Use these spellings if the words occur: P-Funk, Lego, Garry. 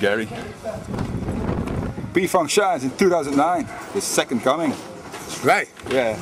Gary. P-Funk shines in 2009, the second coming. Right. Yeah.